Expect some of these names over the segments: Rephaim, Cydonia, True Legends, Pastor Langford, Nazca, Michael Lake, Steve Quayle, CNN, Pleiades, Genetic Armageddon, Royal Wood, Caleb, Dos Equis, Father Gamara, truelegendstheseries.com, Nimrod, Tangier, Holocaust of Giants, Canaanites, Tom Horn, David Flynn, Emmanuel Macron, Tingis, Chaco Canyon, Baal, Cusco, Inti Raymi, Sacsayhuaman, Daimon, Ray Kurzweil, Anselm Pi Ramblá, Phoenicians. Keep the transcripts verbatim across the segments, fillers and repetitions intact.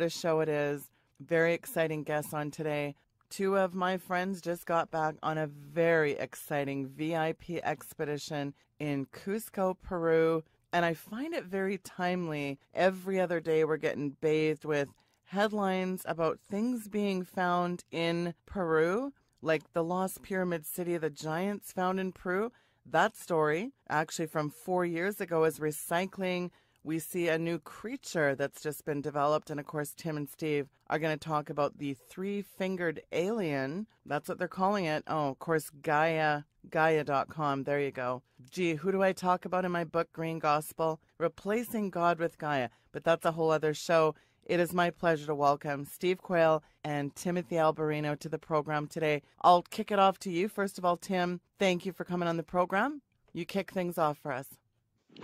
What a show it is. Very exciting guests on today. Two of my friends just got back on a very exciting V I P expedition in Cusco, Peru, and I find it very timely. Every other day we're getting bathed with headlines about things being found in Peru, like the lost pyramid city of the giants found in Peru. That story, actually from four years ago, is recycling. We see a new creature that's just been developed. And of course, Tim and Steve are going to talk about the three-fingered alien. That's what they're calling it. Oh, of course, Gaia, Gaia dot com. There you go. Gee, who do I talk about in my book, Green Gospel? Replacing God with Gaia. But that's a whole other show. It is my pleasure to welcome Steve Quayle and Timothy Alberino to the program today. I'll kick it off to you. First of all, Tim, thank you for coming on the program. You kick things off for us.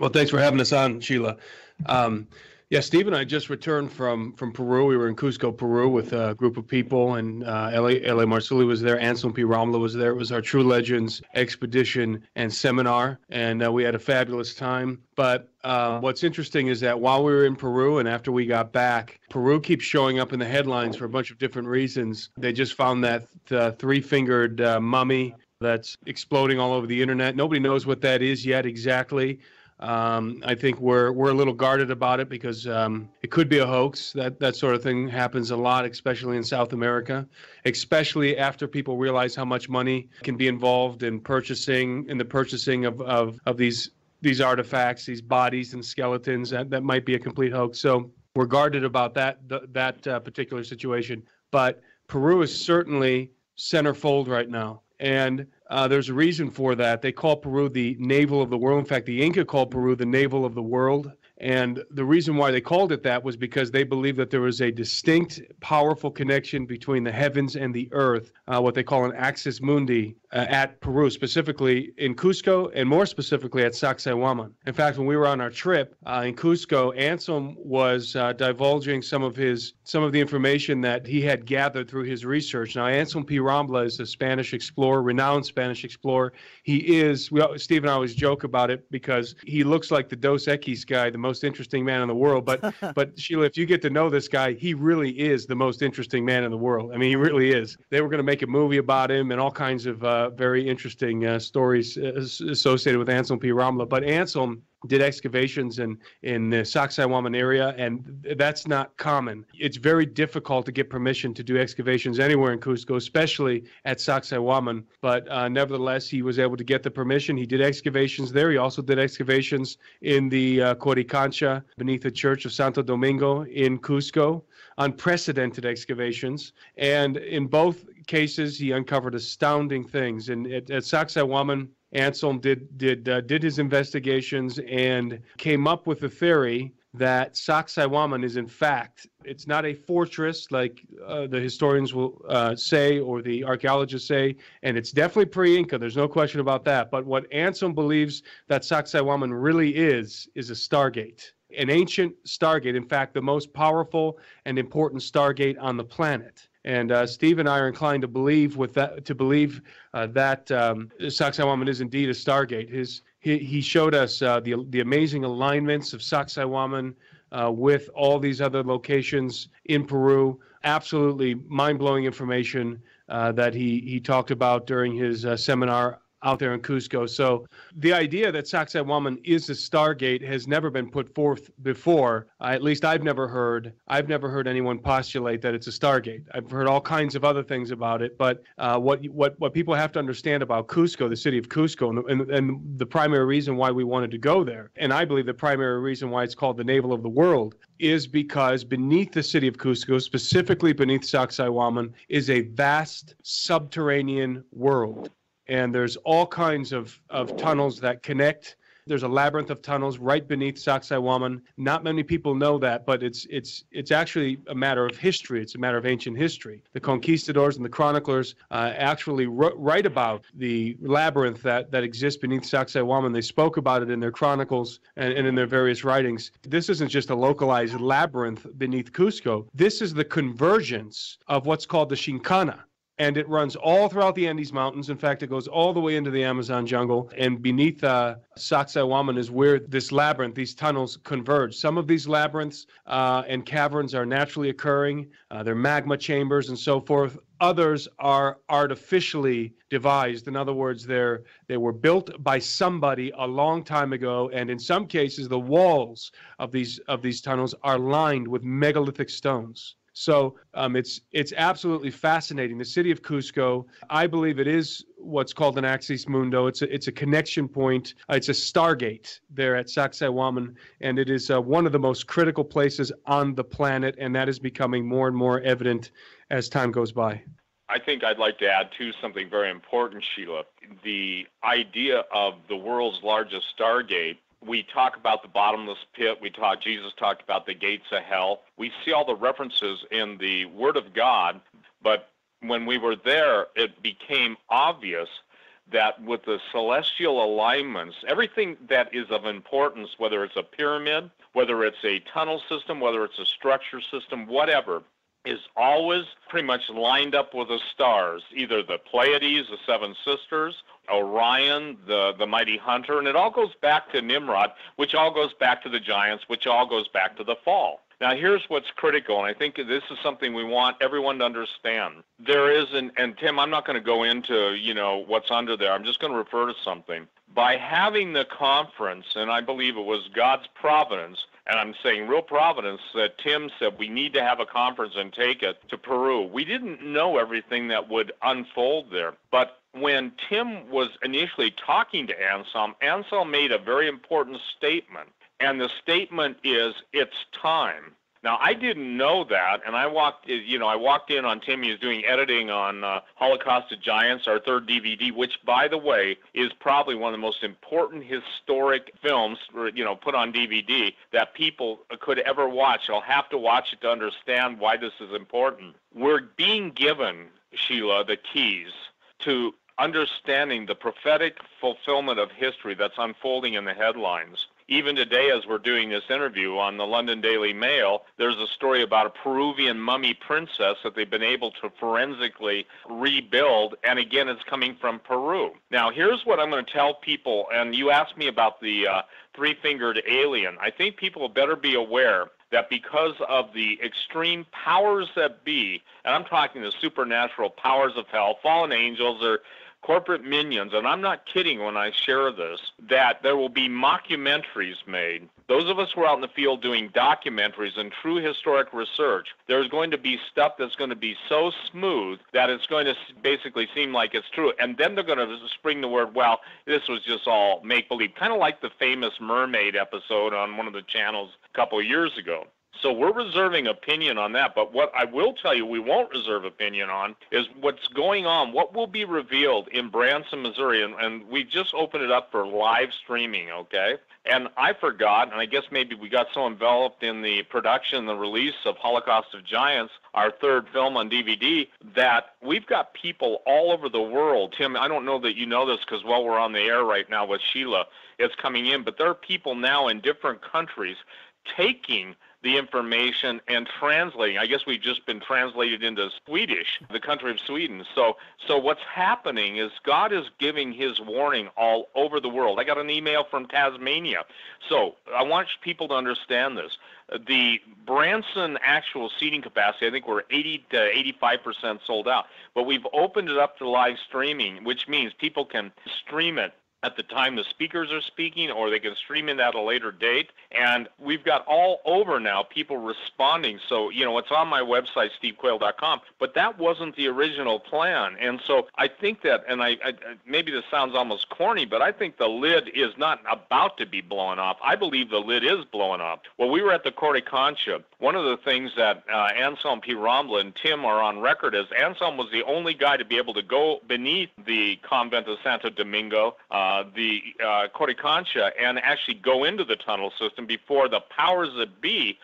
Well, thanks for having us on, Sheila. Um, yeah, Steve and I just returned from, from Peru. We were in Cusco, Peru with a group of people, and uh, L A. L A. Marzulli was there. Anselm Pi Ramblá was there. It was our True Legends expedition and seminar, and uh, we had a fabulous time. But uh, what's interesting is that while we were in Peru and after we got back, Peru keeps showing up in the headlines for a bunch of different reasons. They just found that uh, three-fingered uh, mummy that's exploding all over the internet. Nobody knows what that is yet exactly. Um, I think we're we're a little guarded about it because um, it could be a hoax. That that sort of thing happens a lot, especially in South America, especially after people realize how much money can be involved in purchasing in the purchasing of of, of these these artifacts, these bodies and skeletons. That that might be a complete hoax. So we're guarded about that th that uh, particular situation. But Peru is certainly centerfold right now. And uh, there's a reason for that. They call Peru the navel of the world. In fact, the Inca called Peru the navel of the world. And the reason why they called it that was because they believed that there was a distinct, powerful connection between the heavens and the earth, uh, what they call an axis mundi, uh, at Peru, specifically in Cusco, and more specifically at Sacsayhuaman. In fact, when we were on our trip uh, in Cusco, Anselm was uh, divulging some of his some of the information that he had gathered through his research. Now, Anselm Pi Ramblá is a Spanish explorer, renowned Spanish explorer. He is. We, Steve and I always joke about it because he looks like the Dos Equis guy, the most interesting man in the world. But but Sheila, if you get to know this guy, he really is the most interesting man in the world. I mean, he really is. They were going to make a movie about him and all kinds of uh, very interesting uh, stories uh, associated with Anselm Pi Ramblá. But Anselm did excavations in, in the Sacsayhuaman area, and that's not common. It's very difficult to get permission to do excavations anywhere in Cusco, especially at Sacsayhuaman. But uh, nevertheless, he was able to get the permission. He did excavations there. He also did excavations in the uh, Coricancha, beneath the church of Santo Domingo in Cusco, unprecedented excavations. And in both cases, he uncovered astounding things. And at, at Sacsayhuaman, Anselm did did uh, did his investigations and came up with the theory that Sacsayhuaman is, in fact, it's not a fortress like uh, the historians will uh, say or the archaeologists say, and it's definitely pre-Inca. There's no question about that. But what Anselm believes that Sacsayhuaman really is is a Stargate, an ancient Stargate. In fact, the most powerful and important Stargate on the planet. And uh, Steve and I are inclined to believe with that to believe uh, that um, Sacsayhuaman is indeed a Stargate. His he, he showed us uh, the the amazing alignments of Sacsayhuaman uh, with all these other locations in Peru. Absolutely mind-blowing information uh, that he he talked about during his uh, seminar out there in Cusco. So the idea that Sacsayhuaman is a Stargate has never been put forth before. Uh, at least I've never heard. I've never heard anyone postulate that it's a Stargate. I've heard all kinds of other things about it. But uh, what what what people have to understand about Cusco, the city of Cusco, and, and and the primary reason why we wanted to go there, and I believe the primary reason why it's called the navel of the world, is because beneath the city of Cusco, specifically beneath Sacsayhuaman, is a vast subterranean world. And there's all kinds of, of tunnels that connect. There's a labyrinth of tunnels right beneath Sacsayhuaman. Not many people know that, but it's it's it's actually a matter of history. It's a matter of ancient history. The conquistadors and the chroniclers uh, actually write about the labyrinth that, that exists beneath Sacsayhuaman. They spoke about it in their chronicles and, and in their various writings. This isn't just a localized labyrinth beneath Cusco. This is the convergence of what's called the Shinkana. and it runs all throughout the Andes Mountains. In fact, it goes all the way into the Amazon jungle, and beneath uh, Sacsayhuaman is where this labyrinth, these tunnels converge. Some of these labyrinths uh, and caverns are naturally occurring. Uh, they're magma chambers and so forth. Others are artificially devised. In other words, they're, they were built by somebody a long time ago, and in some cases, the walls of these of these tunnels are lined with megalithic stones. So um, it's it's absolutely fascinating. The city of Cusco, I believe it is what's called an axis mundo. It's a, it's a connection point. Uh, it's a Stargate there at Sacsayhuaman, and it is uh, one of the most critical places on the planet, and that is becoming more and more evident as time goes by. I think I'd like to add, too, something very important, Sheila. The idea of the world's largest Stargate. We talk about the bottomless pit. We talk, Jesus talked about the gates of hell. We see all the references in the Word of God, but when we were there, it became obvious that with the celestial alignments, everything that is of importance, whether it's a pyramid, whether it's a tunnel system, whether it's a structure system, whatever, is always pretty much lined up with the stars, either the Pleiades, the Seven Sisters, Orion, the, the Mighty Hunter, and it all goes back to Nimrod, which all goes back to the giants, which all goes back to the fall. Now, here's what's critical, and I think this is something we want everyone to understand. There is an, and Tim, I'm not going to go into, you know, what's under there. I'm just going to refer to something. By having the conference, and I believe it was God's providence, and I'm saying real providence, that Tim said we need to have a conference and take it to Peru. We didn't know everything that would unfold there. But when Tim was initially talking to Anselm, Anselm made a very important statement. And the statement is, it's time. Now, I didn't know that, and I walked, you know, I walked in on Tim. He was doing editing on uh, Holocaust of Giants, our third D V D, which, by the way, is probably one of the most important historic films, you know, put on D V D that people could ever watch. I'll have to watch it to understand why this is important. We're being given, Sheila, the keys to understanding the prophetic fulfillment of history that's unfolding in the headlines. Even today, as we're doing this interview on the London Daily Mail, there's a story about a Peruvian mummy princess that they've been able to forensically rebuild, and again, it's coming from Peru. Now, here's what I'm going to tell people, and you asked me about the uh, three-fingered alien. I think people better be aware that because of the extreme powers that be, and I'm talking the supernatural powers of hell, fallen angels, or corporate minions, and I'm not kidding when I share this, that there will be mockumentaries made. Those of us who are out in the field doing documentaries and true historic research, there's going to be stuff that's going to be so smooth that it's going to basically seem like it's true. And then they're going to spring the word, well, this was just all make-believe, kind of like the famous mermaid episode on one of the channels a couple of years ago. So we're reserving opinion on that, but what I will tell you we won't reserve opinion on is what's going on, what will be revealed in Branson, Missouri, and, and we just opened it up for live streaming, okay? And I forgot, and I guess maybe we got so enveloped in the production, the release of Holocaust of Giants, our third film on D V D, that we've got people all over the world. Tim, I don't know that you know this because while we're on the air right now with Sheila, it's coming in, but there are people now in different countries taking the information and translating. I guess we've just been translated into Swedish, the country of Sweden. So so what's happening is God is giving his warning all over the world. I got an email from Tasmania. So I want people to understand this. The Branson actual seating capacity, I think we're eighty to eighty-five percent sold out. But we've opened it up to live streaming, which means people can stream it at the time the speakers are speaking, or they can stream in at a later date. And we've got all over now people responding. So, you know, it's on my website, steve quayle dot com, but that wasn't the original plan. And so I think that, and I, I maybe this sounds almost corny, but I think the lid is not about to be blown off. I believe the lid is blowing off. Well, we were at the Coricancha. One of the things that uh, Anselm Pi Ramblá and Tim are on record is Anselm was the only guy to be able to go beneath the convent of Santo Domingo, uh, Uh, the uh, Coricancha, and actually go into the tunnel system before the powers that be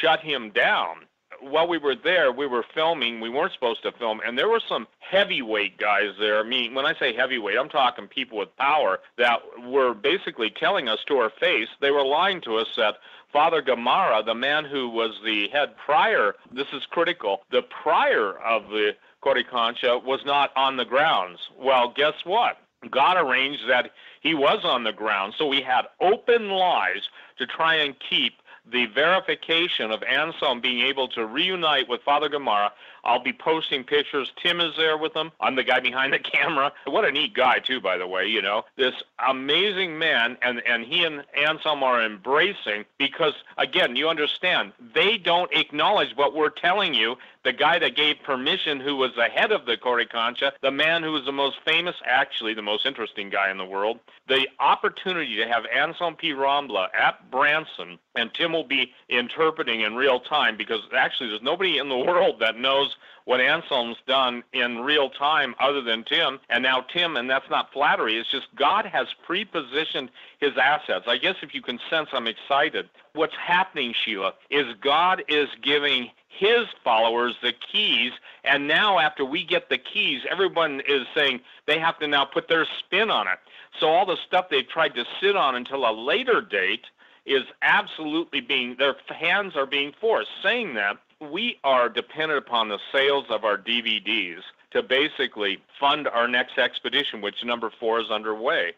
shut him down. while we were there, we were filming. We weren't supposed to film, and there were some heavyweight guys there. I mean, when I say heavyweight, I'm talking people with power that were basically telling us to our face. They were lying to us that Father Gamara, the man who was the head prior, this is critical, the prior of the Coricancha was not on the grounds. Well, guess what? God arranged that he was on the ground, so we had open lies to try and keep the verification of Anselm being able to reunite with Father Gamara. I'll be posting pictures. Tim is there with him. I'm the guy behind the camera. What a neat guy, too, by the way, you know. This amazing man, and, and he and Anselm are embracing because, again, you understand, they don't acknowledge what we're telling you. The guy that gave permission, who was the head of the Coricancha, the man who was the most famous, actually the most interesting guy in the world, the opportunity to have Anselm Pi Ramblá at Branson, and Tim will be interpreting in real time because actually there's nobody in the world that knows what Anselm's done in real time other than Tim, and now Tim, and that's not flattery, it's just God has prepositioned his assets. I guess if you can sense I'm excited. What's happening, Sheila, is God is giving his followers the keys, and now after we get the keys, everyone is saying they have to now put their spin on it. So all the stuff they've tried to sit on until a later date is absolutely being, their hands are being forced. Saying that, we are dependent upon the sales of our D V Ds to basically fund our next expedition, which number four is underway.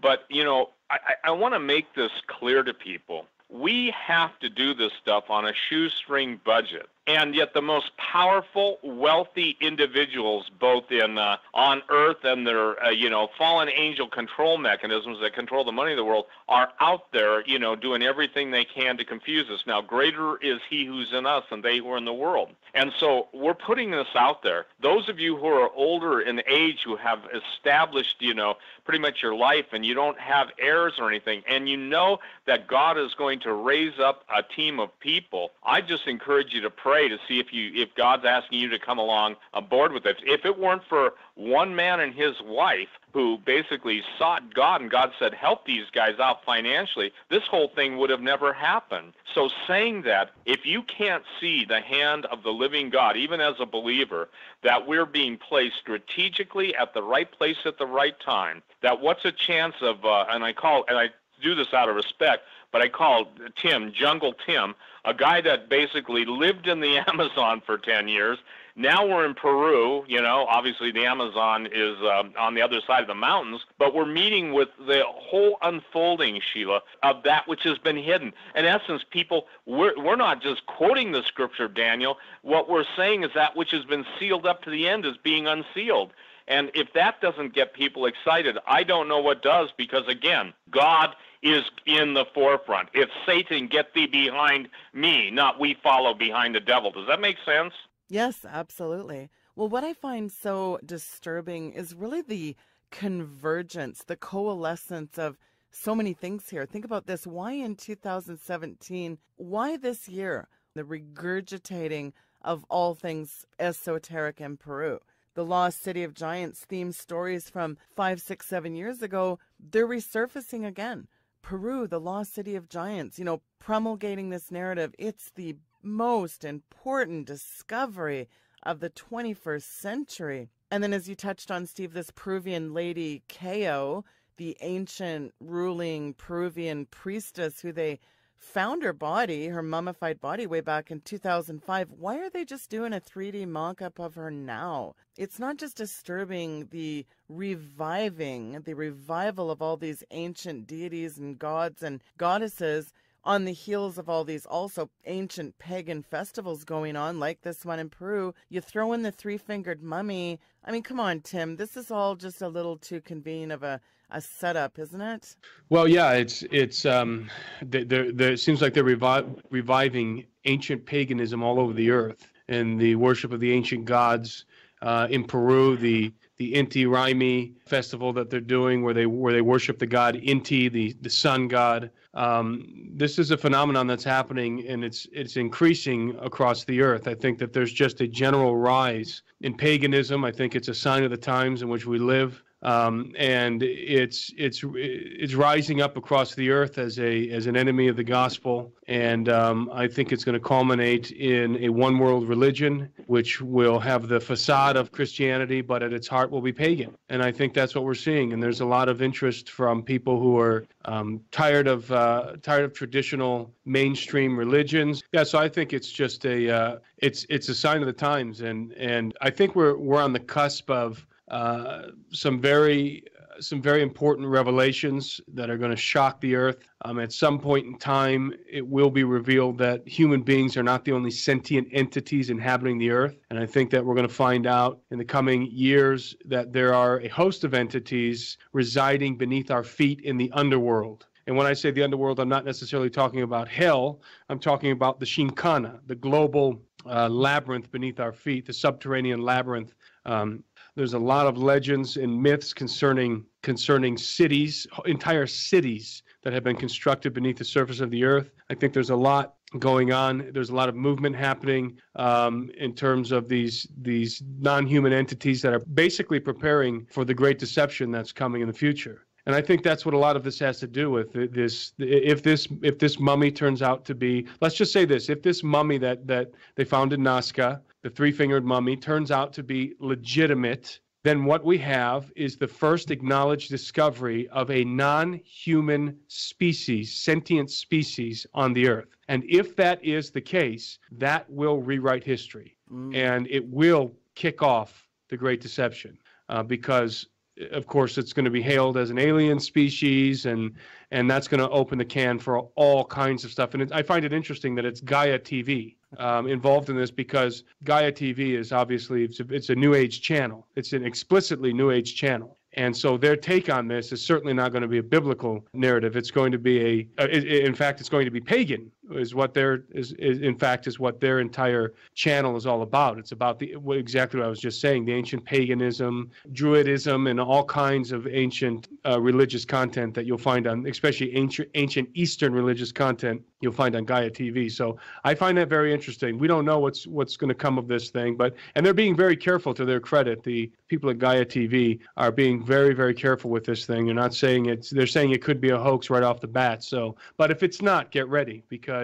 But, you know, I, I want to make this clear to people. We have to do this stuff on a shoestring budget. And yet the most powerful, wealthy individuals, both in uh, on Earth and their, uh, you know, fallen angel control mechanisms that control the money of the world, are out there, you know, doing everything they can to confuse us. Now, greater is he who's in us than they who are in the world. And so we're putting this out there. Those of you who are older in age, who have established, you know, pretty much your life, and you don't have heirs or anything, and you know that God is going to raise up a team of people, I just encourage you to pray. To see if you, if God's asking you to come along aboard with it. If it weren't for one man and his wife who basically sought God, and God said, help these guys out financially, this whole thing would have never happened. So saying that, if you can't see the hand of the living God, even as a believer, that we're being placed strategically at the right place at the right time, that what's a chance of, uh, and I call, and I do this out of respect, but I called Tim, Jungle Tim, a guy that basically lived in the Amazon for ten years. Now we're in Peru, you know, obviously the Amazon is um, on the other side of the mountains, but we're meeting with the whole unfolding, Sheila, of that which has been hidden. In essence, people, we're, we're not just quoting the scripture of Daniel. What we're saying is that which has been sealed up to the end is being unsealed. And if that doesn't get people excited, I don't know what does, because, again, God is in the forefront. If Satan, get thee behind me, not we follow behind the devil. Does that make sense? Yes, absolutely. Well, what I find so disturbing is really the convergence, the coalescence of so many things here. Think about this. Why in two thousand seventeen, why this year, the regurgitating of all things esoteric in Peru? The Lost City of Giants theme stories from five, six, seven years ago, they're resurfacing again. Peru, the Lost City of Giants, you know, promulgating this narrative. It's the most important discovery of the twenty-first century. And then, as you touched on, Steve, this Peruvian lady, Kao, the ancient ruling Peruvian priestess, who they found her body, her mummified body, way back in two thousand five. Why are they just doing a three D mock-up of her now? It's not just disturbing the reviving, the revival of all these ancient deities and gods and goddesses on the heels of all these also ancient pagan festivals going on, like this one in Peru. You throw in the three-fingered mummy. I mean, come on, Tim. This is all just a little too convenient of a a setup, isn't it? Well, yeah, it's it's um, the, the, the, it seems like they're revi reviving ancient paganism all over the earth, and the worship of the ancient gods uh, in Peru. The the Inti Raymi festival that they're doing, where they where they worship the god Inti, the the sun god. Um, this is a phenomenon that's happening, and it's it's increasing across the earth. I think that there's just a general rise in paganism. I think it's a sign of the times in which we live. Um, and it's it's it's rising up across the earth as a as an enemy of the gospel, and um, I think it's going to culminate in a one-world religion, which will have the facade of Christianity, but at its heart will be pagan. And I think that's what we're seeing. And there's a lot of interest from people who are um, tired of uh, tired of traditional mainstream religions. Yeah, so I think it's just a uh, it's it's a sign of the times, and and I think we're we're on the cusp of Uh, some very some very important revelations that are going to shock the earth. Um, at some point in time, it will be revealed that human beings are not the only sentient entities inhabiting the earth. And I think that we're going to find out in the coming years that there are a host of entities residing beneath our feet in the underworld. And when I say the underworld, I'm not necessarily talking about hell. I'm talking about the Shinkana, the global uh, labyrinth beneath our feet, the subterranean labyrinth. Um, There's a lot of legends and myths concerning concerning cities, entire cities that have been constructed beneath the surface of the earth. I think there's a lot going on. There's a lot of movement happening um, in terms of these these non-human entities that are basically preparing for the great deception that's coming in the future. And I think that's what a lot of this has to do with this. If this if this mummy turns out to be, let's just say this, if this mummy that that they found in Nazca, the three-fingered mummy, turns out to be legitimate, then what we have is the first acknowledged discovery of a non-human species, sentient species on the earth. And if that is the case, that will rewrite history. Mm. And it will kick off the Great Deception uh, because, of course, it's going to be hailed as an alien species, and and that's going to open the can for all kinds of stuff. And it, I find it interesting that it's Gaia T V um, involved in this, because Gaia T V is obviously, it's a, it's a New Age channel. It's an explicitly New Age channel. And so their take on this is certainly not going to be a biblical narrative. It's going to be a, uh, it, it, in fact, it's going to be pagan is what their, is, is, in fact, is what their entire channel is all about. It's about the exactly what I was just saying, the ancient paganism, Druidism, and all kinds of ancient uh, religious content that you'll find on, especially ancient, ancient Eastern religious content you'll find on Gaia T V. So I find that very interesting. We don't know what's what's going to come of this thing, but, and they're being very careful, to their credit. The people at Gaia T V are being very, very careful with this thing. They're not saying it's, they're saying it could be a hoax right off the bat. So, but if it's not, get ready, because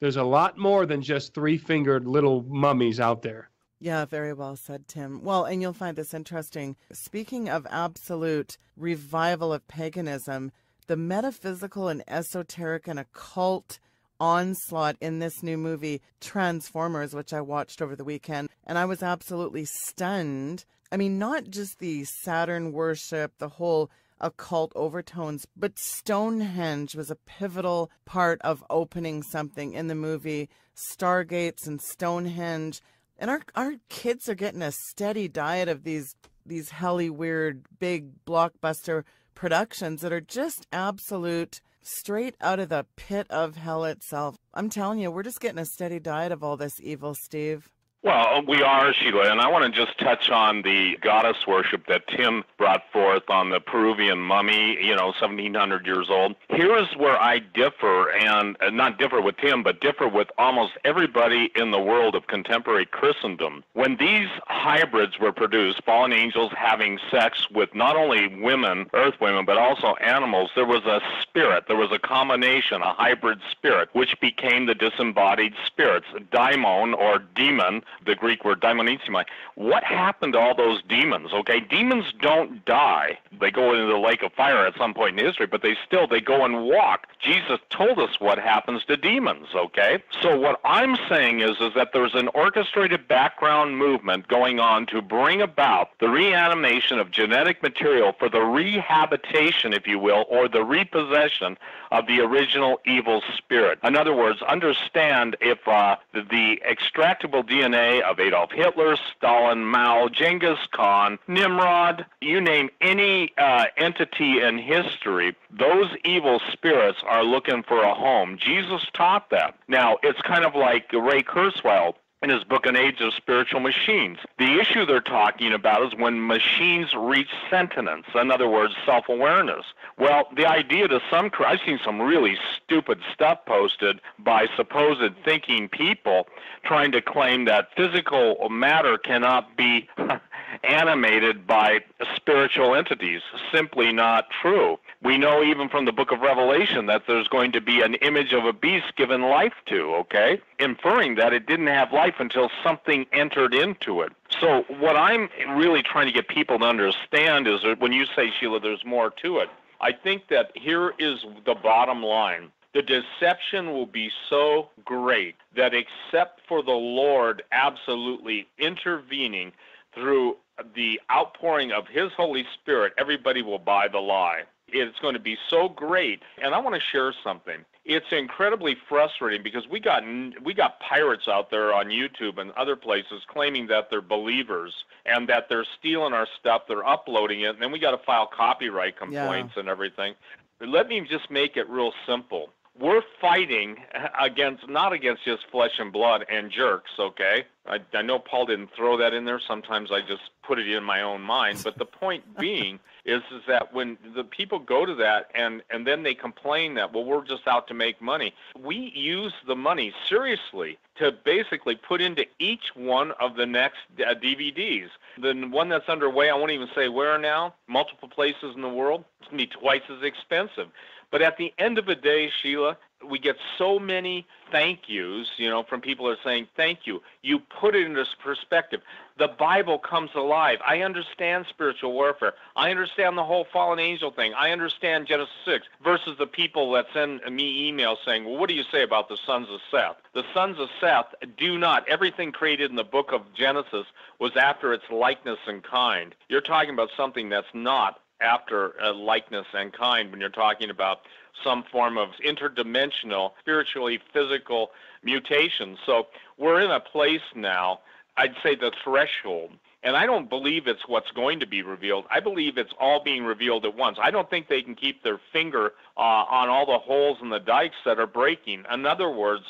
there's a lot more than just three-fingered little mummies out there. Yeah, very well said, Tim. Well, and you'll find this interesting. Speaking of absolute revival of paganism, the metaphysical and esoteric and occult onslaught in this new movie, Transformers, which I watched over the weekend, and I was absolutely stunned. I mean, not just the Saturn worship, the whole occult overtones, but Stonehenge was a pivotal part of opening something in the movie. Stargates and Stonehenge. And our, our kids are getting a steady diet of these, these helly weird big blockbuster productions that are just absolute, straight out of the pit of hell itself. I'm telling you, we're just getting a steady diet of all this evil, Steve. Well, we are, Sheila, and I want to just touch on the goddess worship that Tim brought forth on the Peruvian mummy, you know, seventeen hundred years old. Here's where I differ, and uh, not differ with Tim, but differ with almost everybody in the world of contemporary Christendom. When these hybrids were produced, fallen angels having sex with not only women, earth women, but also animals, there was a spirit, there was a combination, a hybrid spirit, which became the disembodied spirits, daimon or demon, the Greek word daimonizomai. What happened to all those demons? Okay, demons don't die. They go into the lake of fire at some point in history, but they still, they go and walk. Jesus told us what happens to demons, okay? So what I'm saying is, is that there's an orchestrated background movement going on to bring about the reanimation of genetic material for the rehabitation, if you will, or the repossession of the original evil spirit. In other words, understand if uh, the, the extractable D N A of Adolf Hitler, Stalin, Mao, Genghis Khan, Nimrod, you name any uh, entity in history, those evil spirits are looking for a home. Jesus taught that. Now, it's kind of like Ray Kurzweil in his book, An Age of Spiritual Machines. The issue they're talking about is when machines reach sentience, in other words, self-awareness. Well, the idea to some, I've seen some really stupid stuff posted by supposed thinking people trying to claim that physical matter cannot be animated by spiritual entities. Simply not true. We know even from the book of Revelation that there's going to be an image of a beast given life to, okay? Inferring that it didn't have life until something entered into it. So what I'm really trying to get people to understand is that when you say, Sheila, there's more to it, I think that here is the bottom line. The deception will be so great that except for the Lord absolutely intervening through the outpouring of his Holy Spirit, everybody will buy the lie. It's going to be so great. And I want to share something. It's incredibly frustrating because we got we got pirates out there on YouTube and other places claiming that they're believers and that they're stealing our stuff, they're uploading it, and then we got to file copyright complaints yeah. and everything. But let me just make it real simple. We're fighting against, not against just flesh and blood and jerks, okay? I, I know Paul didn't throw that in there. Sometimes I just put it in my own mind. But the point being is, is that when the people go to that and, and then they complain that, well, we're just out to make money. We use the money seriously to basically put into each one of the next uh, D V Ds. The one that's underway, I won't even say where now, multiple places in the world, it's going to be twice as expensive. But at the end of the day, Sheila, we get so many thank yous, you know, from people that are saying, thank you. You put it into perspective. The Bible comes alive. I understand spiritual warfare. I understand the whole fallen angel thing. I understand Genesis six versus the people that send me emails saying, well, what do you say about the sons of Seth? The sons of Seth do not. Everything created in the book of Genesis was after its likeness and kind. You're talking about something that's not after uh, likeness and kind when you're talking about some form of interdimensional, spiritually physical mutation. So we're in a place now, I'd say the threshold, and I don't believe it's what's going to be revealed. I believe it's all being revealed at once. I don't think they can keep their finger uh, on all the holes and the dikes that are breaking. In other words,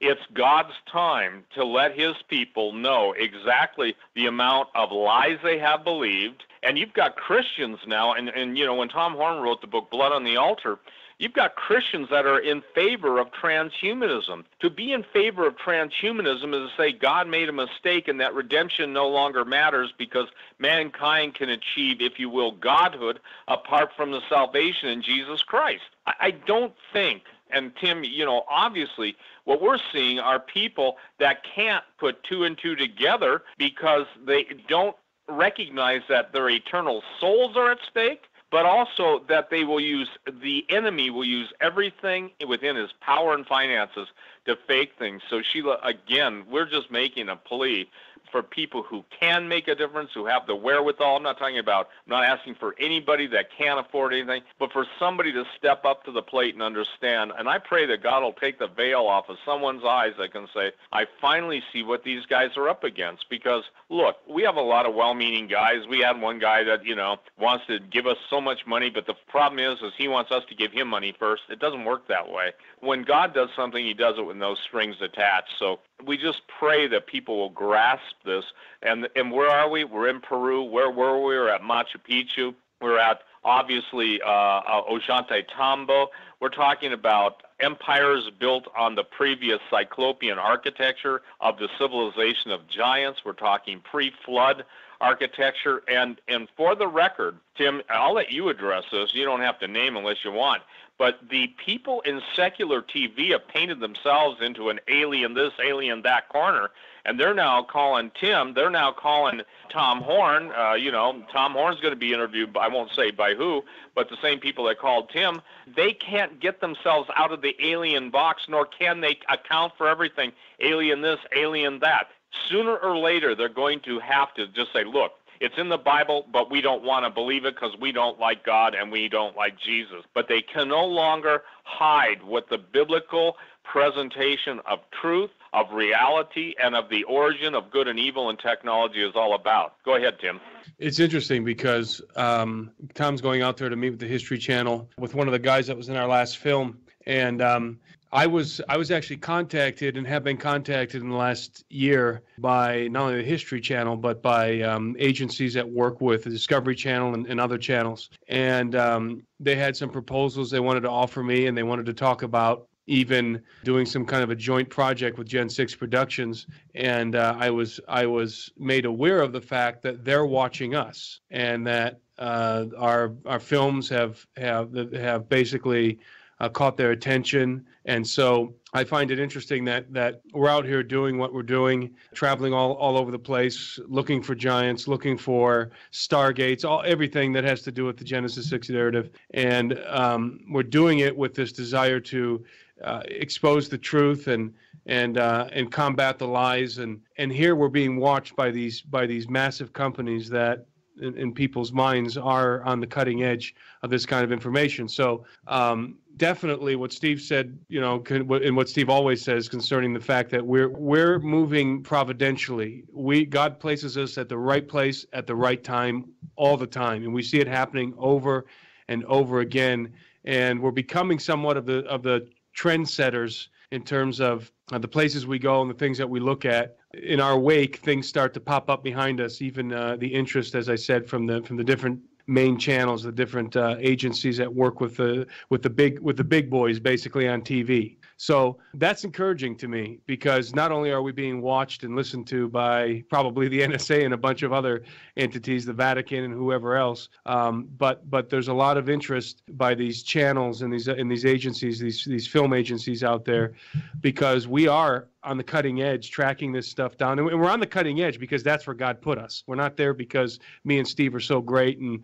it's God's time to let his people know exactly the amount of lies they have believed. And you've got Christians now, and, and you know, when Tom Horn wrote the book Blood on the Altar, you've got Christians that are in favor of transhumanism. To be in favor of transhumanism is to say God made a mistake and that redemption no longer matters because mankind can achieve, if you will, godhood apart from the salvation in Jesus Christ. I, I don't think, and Tim, you know, obviously, what we're seeing are people that can't put two and two together because they don't recognize that their eternal souls are at stake, but also that they will use, the enemy will use everything within his power and finances to fake things. So Sheila, again, we're just making a plea for people who can make a difference, who have the wherewithal. I'm not talking about, I'm not asking for anybody that can't afford anything, but for somebody to step up to the plate and understand. And I pray that God will take the veil off of someone's eyes that can say, I finally see what these guys are up against. Because, look, we have a lot of well-meaning guys. We had one guy that, you know, wants to give us so much money, but the problem is, is he wants us to give him money first. It doesn't work that way. When God does something, he does it with no strings attached. So we just pray that people will grasp this. And and where are we? We're in Peru. Where were we? We're at Machu Picchu. We're at, obviously, uh, Ollantaytambo. We're talking about empires built on the previous Cyclopean architecture of the civilization of giants. We're talking pre-flood architecture. And, and for the record, Tim, I'll let you address this. You don't have to name unless you want. But the people in secular T V have painted themselves into an alien this, alien that corner, and they're now calling Tim, they're now calling Tom Horn, uh, you know, Tom Horn's going to be interviewed, I won't say by who, but the same people that called Tim, they can't get themselves out of the alien box, nor can they account for everything, alien this, alien that. Sooner or later, they're going to have to just say, look, it's in the Bible, but we don't want to believe it because we don't like God and we don't like Jesus. But they can no longer hide what the biblical presentation of truth, of reality, and of the origin of good and evil and technology is all about. Go ahead, Tim. It's interesting because um, Tom's going out there to meet with the History Channel with one of the guys that was in our last film. And um, I was I was actually contacted and have been contacted in the last year by not only the History Channel, but by um, agencies that work with the Discovery Channel and, and other channels. And um, they had some proposals they wanted to offer me, and they wanted to talk about even doing some kind of a joint project with Gen six Productions, and uh, I was I was made aware of the fact that they're watching us, and that uh, our our films have have have basically uh, caught their attention. And so I find it interesting that that we're out here doing what we're doing, traveling all all over the place, looking for giants, looking for Stargates, all everything that has to do with the Genesis six narrative, and um, we're doing it with this desire to Uh, expose the truth and and uh, and combat the lies, and and here we're being watched by these by these massive companies that in, in people's minds are on the cutting edge of this kind of information. So um, definitely, what Steve said, you know, can, and what Steve always says concerning the fact that we're we're moving providentially. We God places us at the right place at the right time all the time, and we see it happening over and over again. And we're becoming somewhat of the of the trendsetters in terms of uh, the places we go and the things that we look at. In our wake, things start to pop up behind us, even uh, the interest, as I said, from the from the different main channels, the different uh, agencies that work with the with the big with the big boys basically on T V. So that's encouraging to me, because not only are we being watched and listened to by probably the N S A and a bunch of other entities, the Vatican and whoever else, um, but but there's a lot of interest by these channels and these and these agencies, these these film agencies out there, because we are on the cutting edge, tracking this stuff down. And we're on the cutting edge because that's where God put us. We're not there because me and Steve are so great. And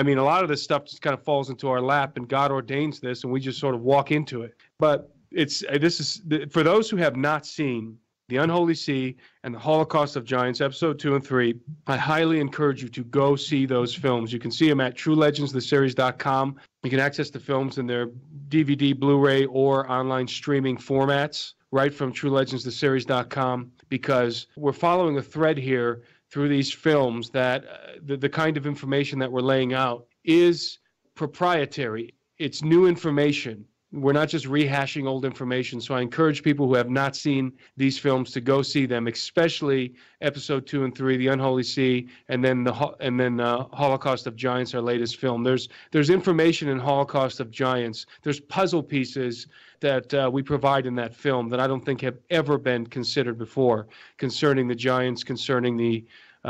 I mean, a lot of this stuff just kind of falls into our lap, and God ordains this, and we just sort of walk into it. But it's this is for those who have not seen The Unholy Sea and The Holocaust of Giants, episode two and three. I highly encourage you to go see those films. You can see them at true legends the series dot com. You can access the films in their D V D, Blu-ray, or online streaming formats right from true legends the series dot com, because we're following a thread here through these films that uh, the, the kind of information that we're laying out is proprietary. It's new information. We're not just rehashing old information. So I encourage people who have not seen these films to go see them, especially episode two and three, The Unholy Sea, and then the and then uh, Holocaust of Giants, our latest film. There's there's information in Holocaust of Giants. There's puzzle pieces that uh, we provide in that film that I don't think have ever been considered before, concerning the giants, concerning the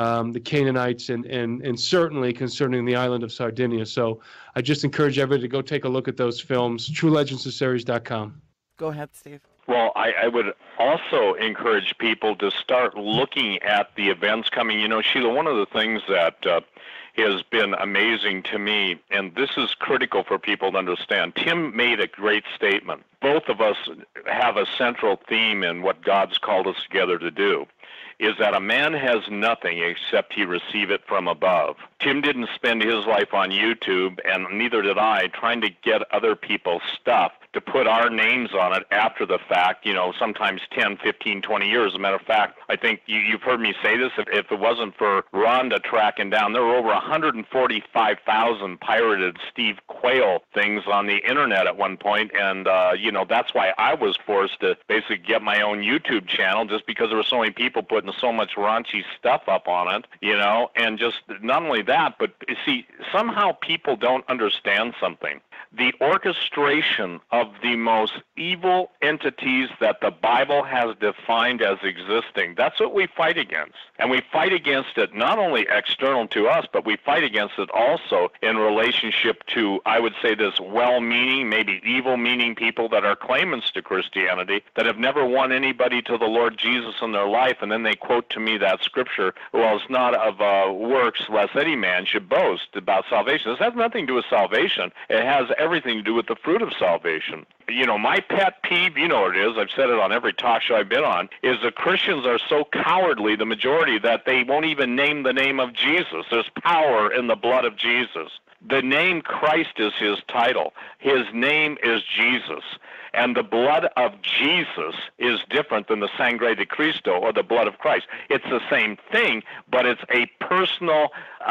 Um, the Canaanites, and, and and certainly concerning the island of Sardinia. So I just encourage everybody to go take a look at those films, true legends the series dot com. Go ahead, Steve. Well, I, I would also encourage people to start looking at the events coming. You know, Sheila, one of the things that uh, has been amazing to me, and this is critical for people to understand, Tim made a great statement. Both of us have a central theme in what God's called us together to do. Is that a man has nothing except he receive it from above. Tim didn't spend his life on YouTube, and neither did I, trying to get other people's stuff to put our names on it after the fact, you know, sometimes ten, fifteen, twenty years. As a matter of fact, I think you, you've heard me say this, if, if it wasn't for Rhonda tracking down, there were over one hundred forty-five thousand pirated Steve Quayle things on the internet at one point, and, uh, you know, that's why I was forced to basically get my own YouTube channel, just because there were so many people putting so much raunchy stuff up on it, you know, and just not only that, but, you see, somehow people don't understand something. The orchestration of the most evil entities that the Bible has defined as existing, that's what we fight against. And we fight against it not only external to us, but we fight against it also in relationship to, I would say, this well-meaning, maybe evil-meaning people that are claimants to Christianity that have never won anybody to the Lord Jesus in their life, and then they quote to me that scripture, well, it's not of uh, works, lest any man should boast about salvation. This has nothing to do with salvation. It has everything to do with the fruit of salvation. You know, my pet peeve, you know what it is, I've said it on every talk show I've been on, is the Christians are so cowardly, the majority, that they won't even name the name of Jesus. There's power in the blood of Jesus. The name Christ is his title. His name is Jesus. And the blood of Jesus is different than the Sangre de Cristo, or the blood of Christ. It's the same thing, but it's a personal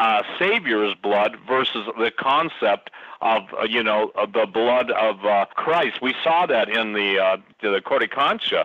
uh, Savior's blood versus the concept of, uh, you know, of the blood of uh, Christ. We saw that in the, uh, the Coricancha.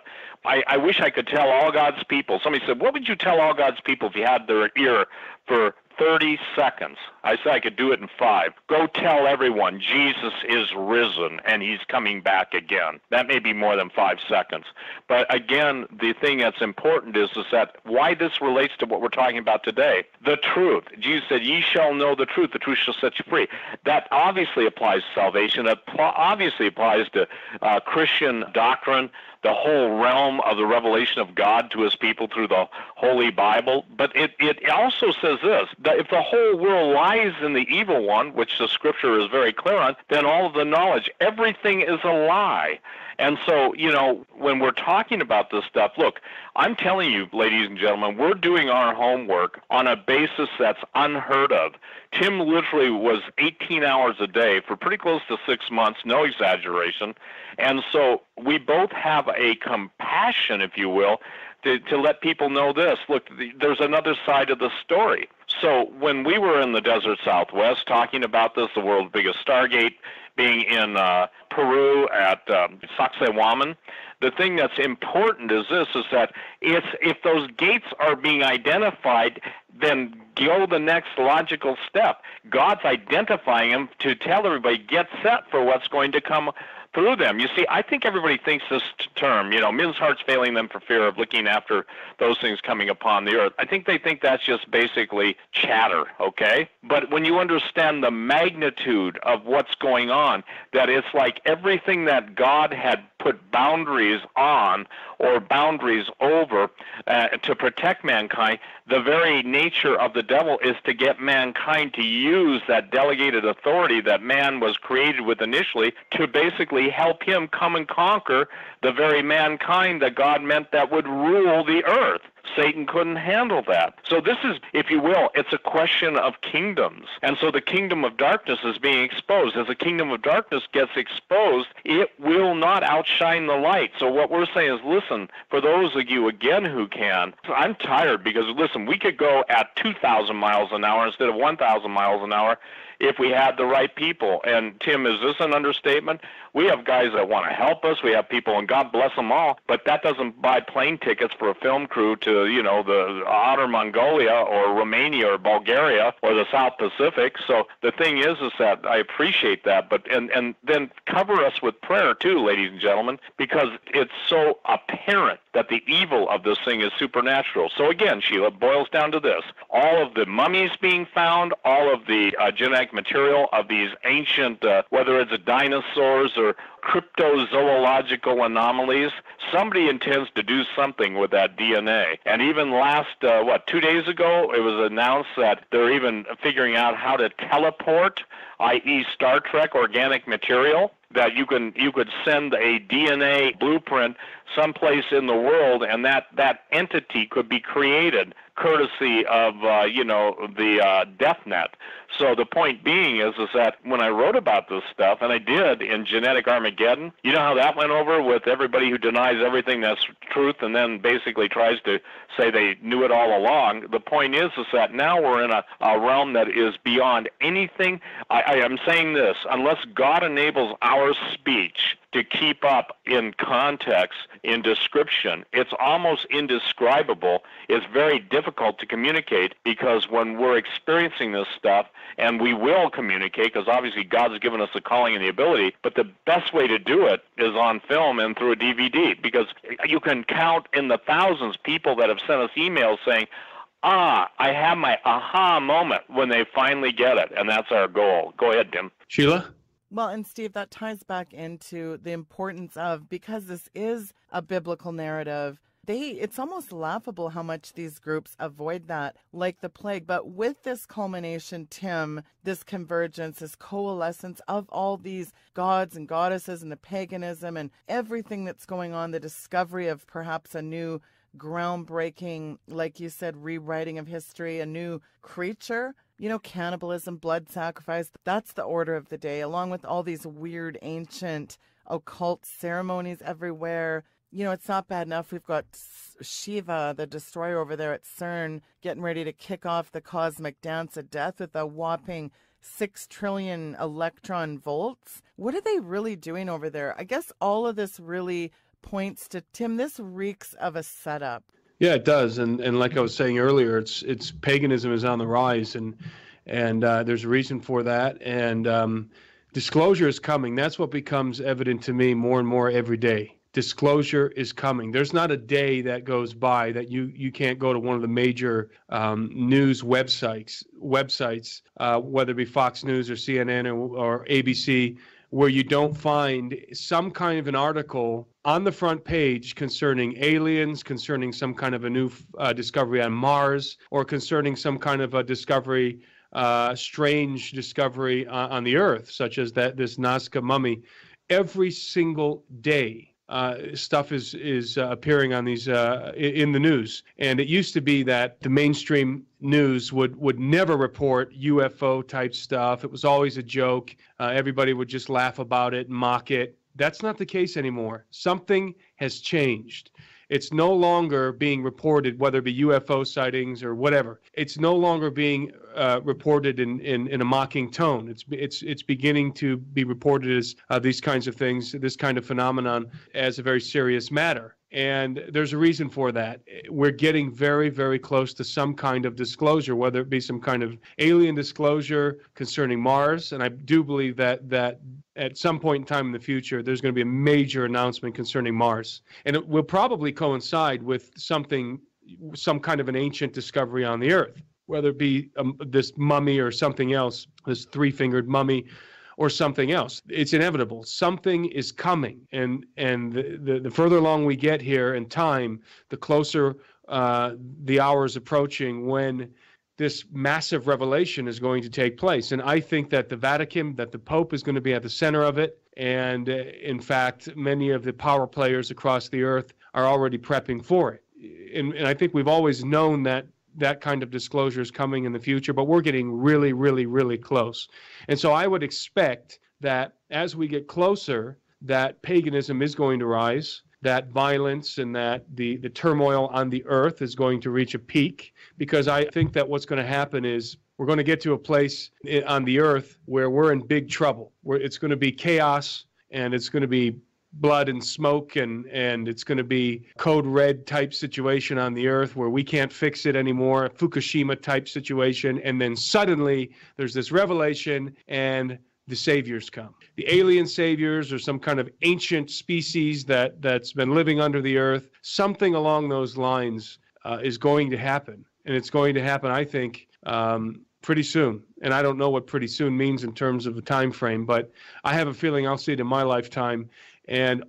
I, I wish I could tell all God's people. Somebody said, what would you tell all God's people if you had their ear for thirty seconds? I said I could do it in five. Go tell everyone Jesus is risen and he's coming back again. That may be more than five seconds. But again, the thing that's important is, is that why this relates to what we're talking about today. The truth. Jesus said, ye shall know the truth. The truth shall set you free. That obviously applies to salvation. That obviously applies to uh, Christian doctrine, the whole realm of the revelation of God to his people through the Holy Bible. But it, it also says this, that if the whole world lies in the evil one, which the scripture is very clear on, then all of the knowledge, everything is a lie. And so, you know, when we're talking about this stuff, look, I'm telling you, ladies and gentlemen, we're doing our homework on a basis that's unheard of. Tim literally was eighteen hours a day for pretty close to six months, no exaggeration. And so we both have a compassion, if you will, to, to let people know this. Look, the, there's another side of the story. So when we were in the desert Southwest talking about this, the world's biggest Stargate, being in uh, Peru at um, Sacsayhuaman, the thing that's important is this, is that if, if those gates are being identified, then go the next logical step. God's identifying them to tell everybody, get set for what's going to come through them. You see, I think everybody thinks this term, you know, men's hearts failing them for fear of looking after those things coming upon the earth. I think they think that's just basically chatter, okay? But when you understand the magnitude of what's going on, that it's like everything that God had put boundaries on or boundaries over uh, to protect mankind, the very nature of the devil is to get mankind to use that delegated authority that man was created with initially to basically help him come and conquer the very mankind that God meant that would rule the earth. Satan couldn't handle that. So this is, if you will, it's a question of kingdoms. And so the kingdom of darkness is being exposed. As the kingdom of darkness gets exposed, it will not outshine the light. So what we're saying is, listen, for those of you, again, who can, I'm tired because, listen, we could go at two thousand miles an hour instead of one thousand miles an hour if we had the right people. And, Tim, is this an understatement? We have guys that want to help us. We have people, and God bless them all, but that doesn't buy plane tickets for a film crew to, you know, the outer Mongolia or Romania or Bulgaria or the South Pacific. So the thing is, is that I appreciate that, but and, and then cover us with prayer, too, ladies and gentlemen, because it's so apparent that the evil of this thing is supernatural. So, again, Sheila, it boils down to this. All of the mummies being found, all of the uh, genetic material of these ancient, uh, whether it's dinosaurs or cryptozoological anomalies, somebody intends to do something with that D N A. And even last, uh, what, two days ago, it was announced that they're even figuring out how to teleport, that is. Star Trek organic material, that you can you could send a D N A blueprint someplace in the world, and that, that entity could be created courtesy of, uh, you know, the uh, death net. So the point being is, is that when I wrote about this stuff, and I did in Genetic Armageddon, you know how that went over with everybody who denies everything that's truth and then basically tries to say they knew it all along. The point is, is that now we're in a, a realm that is beyond anything. I, I am saying this, unless God enables our speech to keep up in context, in description, it's almost indescribable. It's very difficult to communicate, because when we're experiencing this stuff, and we will communicate, because obviously God's given us the calling and the ability, but the best way to do it is on film and through a D V D, because you can count in the thousands people that have sent us emails saying, ah, I have my aha moment, when they finally get it, and that's our goal. Go ahead, Tim. Sheila? Well, and Steve, that ties back into the importance of, because this is a biblical narrative, they it's almost laughable how much these groups avoid that like the plague. But with this culmination, Tim, this convergence, this coalescence of all these gods and goddesses and the paganism and everything that's going on, the discovery of perhaps a new groundbreaking, like you said, rewriting of history, a new creature. You know, cannibalism, blood sacrifice, that's the order of the day, along with all these weird ancient occult ceremonies everywhere. You know, it's not bad enough. We've got Shiva, the destroyer over there at CERN, getting ready to kick off the cosmic dance of death with a whopping six trillion electron volts. What are they really doing over there? I guess all of this really points to, Tim, this reeks of a setup. Yeah, it does, and and like I was saying earlier, it's it's paganism is on the rise, and And uh, there's a reason for that. And um, disclosure is coming. That's what becomes evident to me more and more every day. Disclosure is coming. There's not a day that goes by that you, you can't go to one of the major um, news websites, websites uh, whether it be Fox News or C N N or, or A B C, where you don't find some kind of an article on the front page concerning aliens, concerning some kind of a new uh, discovery on Mars, or concerning some kind of a discovery, uh, strange discovery on, on the Earth, such as that this Nazca mummy. Every single day, uh, stuff is is uh, appearing on these uh, in the news. And it used to be that the mainstream news would, would never report U F O-type stuff. It was always a joke. Uh, everybody would just laugh about it, mock it. That's not the case anymore. Something has changed. It's no longer being reported, whether it be U F O sightings or whatever. It's no longer being uh, reported in, in, in a mocking tone. It's it's it's beginning to be reported as uh, these kinds of things, this kind of phenomenon, as a very serious matter. And there's a reason for that. We're getting very, very close to some kind of disclosure, whether it be some kind of alien disclosure concerning Mars. And I do believe that that at some point in time in the future, there's going to be a major announcement concerning Mars. And it will probably coincide with something, some kind of an ancient discovery on the Earth, whether it be um, this mummy or something else, this three-fingered mummy, or something else. It's inevitable. Something is coming. And and the, the, the further along we get here in time, the closer uh, the hour is approaching when this massive revelation is going to take place. And I think that the Vatican, that the Pope is going to be at the center of it. And uh, in fact, many of the power players across the earth are already prepping for it. And, and I think we've always known that that kind of disclosure is coming in the future, but we're getting really, really, really close. And so I would expect that as we get closer, that paganism is going to rise, that violence and that the, the turmoil on the earth is going to reach a peak, because I think that what's going to happen is we're going to get to a place on the earth where we're in big trouble, where it's going to be chaos and it's going to be blood and smoke, and, and it's going to be code red type situation on the earth where we can't fix it anymore, Fukushima type situation. And then suddenly there's this revelation and the saviors come. The alien saviors or some kind of ancient species that, that's been living under the earth. Something along those lines uh, is going to happen. And it's going to happen, I think, um, pretty soon. And I don't know what pretty soon means in terms of the time frame, but I have a feeling I'll see it in my lifetime. And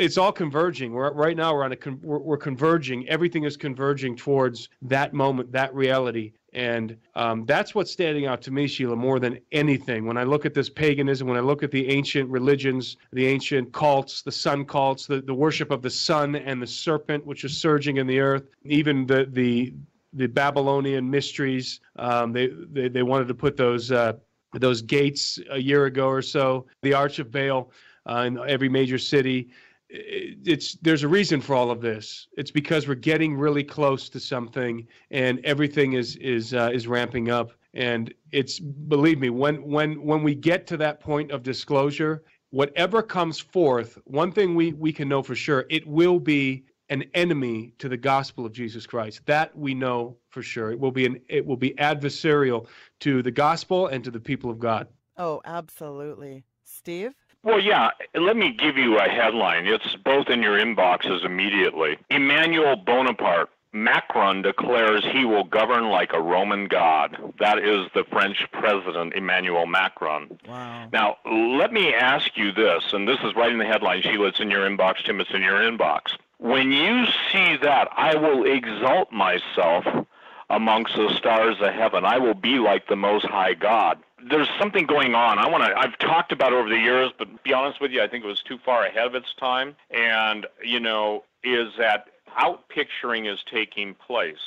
it's all converging. We're, right now, we're on a con we're, we're converging. Everything is converging towards that moment, that reality, and um, that's what's standing out to me, Sheila, more than anything. When I look at this paganism, when I look at the ancient religions, the ancient cults, the sun cults, the, the worship of the sun and the serpent, which is surging in the earth, even the the the Babylonian mysteries. Um, they, they they wanted to put those uh, those gates a year ago or so. The Arch of Baal. Uh, in every major city, it's there's a reason for all of this. It's because we're getting really close to something, and everything is is uh, is ramping up. And it's, believe me, when when when we get to that point of disclosure, whatever comes forth, one thing we we can know for sure, it will be an enemy to the gospel of Jesus Christ. That we know for sure. It will be an it will be adversarial to the gospel and to the people of God. Oh, absolutely, Steve. Well, yeah, let me give you a headline. It's both in your inboxes immediately. Emmanuel Bonaparte, Macron declares he will govern like a Roman god. That is the French president, Emmanuel Macron. Wow. Now, let me ask you this, and this is right in the headline, Sheila, it's in your inbox, Tim, it's in your inbox. When you see that, I will exalt myself amongst the stars of heaven. I will be like the Most High God. There's something going on. I want to. I've talked about it over the years, but to be honest with you, I think it was too far ahead of its time. And you know, is that outpicturing is taking place?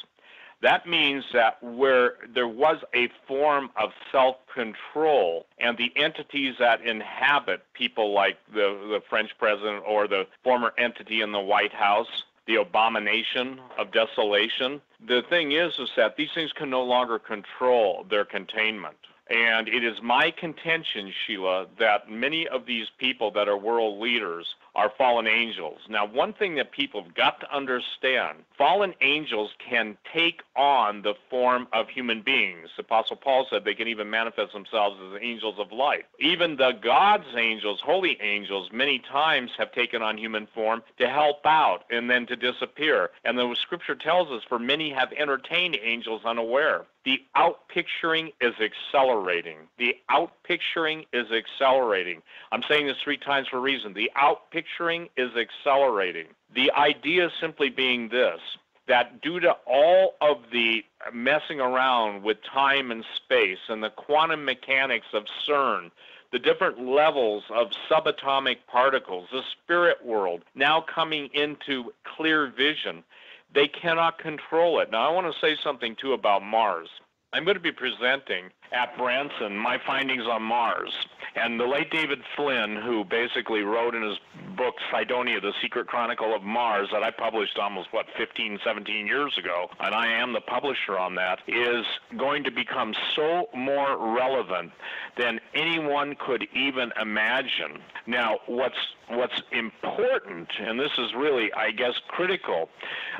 That means that where there was a form of self-control, and the entities that inhabit people like the the French president or the former entity in the White House, the abomination of desolation. The thing is, is that these things can no longer control their containment. And it is my contention, Sheila, that many of these people that are world leaders are fallen angels. Now, one thing that people have got to understand, fallen angels can take on the form of human beings. Apostle Paul said they can even manifest themselves as angels of light. Even the God's angels, holy angels, many times have taken on human form to help out and then to disappear. And the scripture tells us, for many have entertained angels unaware. The outpicturing is accelerating. The outpicturing is accelerating. I'm saying this three times for a reason. The outpicturing is accelerating. The idea simply being this, that due to all of the messing around with time and space and the quantum mechanics of CERN, the different levels of subatomic particles, the spirit world, now coming into clear vision, they cannot control it. Now, I want to say something, too, about Mars. I'm going to be presenting at Branson my findings on Mars. And the late David Flynn, who basically wrote in his book, Cydonia, The Secret Chronicle of Mars, that I published almost, what, fifteen, seventeen years ago, and I am the publisher on that, is going to become so more relevant than anyone could even imagine. Now, what's what's important, and this is really, I guess, critical,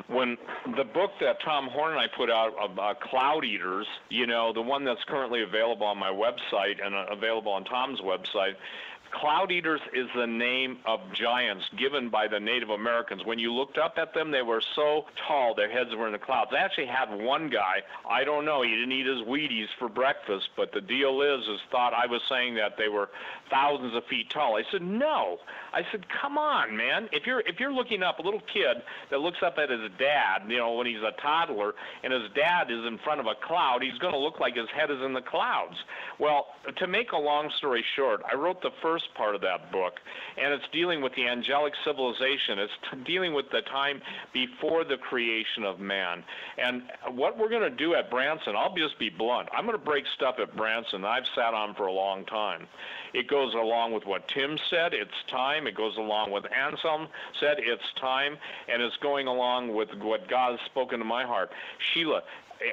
when the book that Tom Horn and I put out, uh, Cloud Eaters, you know, the one that's currently available on my website and uh, available on Tom's website, Cloud Eaters is the name of giants given by the Native Americans. When you looked up at them, they were so tall, their heads were in the clouds. They actually had one guy, I don't know, he didn't eat his Wheaties for breakfast, but the deal is, is thought I was saying that they were thousands of feet tall. I said, no. I said, come on, man. If you're, if you're looking up, a little kid that looks up at his dad, you know, when he's a toddler, and his dad is in front of a cloud, he's going to look like his head is in the clouds. Well, to make a long story short, I wrote the first part of that book, and it's dealing with the angelic civilization. It's t- dealing with the time before the creation of man. And what we're going to do at Branson, I'll just be blunt. I'm going to break stuff at Branson I've sat on for a long time. It goes along with what Tim said, it's time. It goes along with Anselm said, it's time. And it's going along with what God has spoken to my heart. Sheila,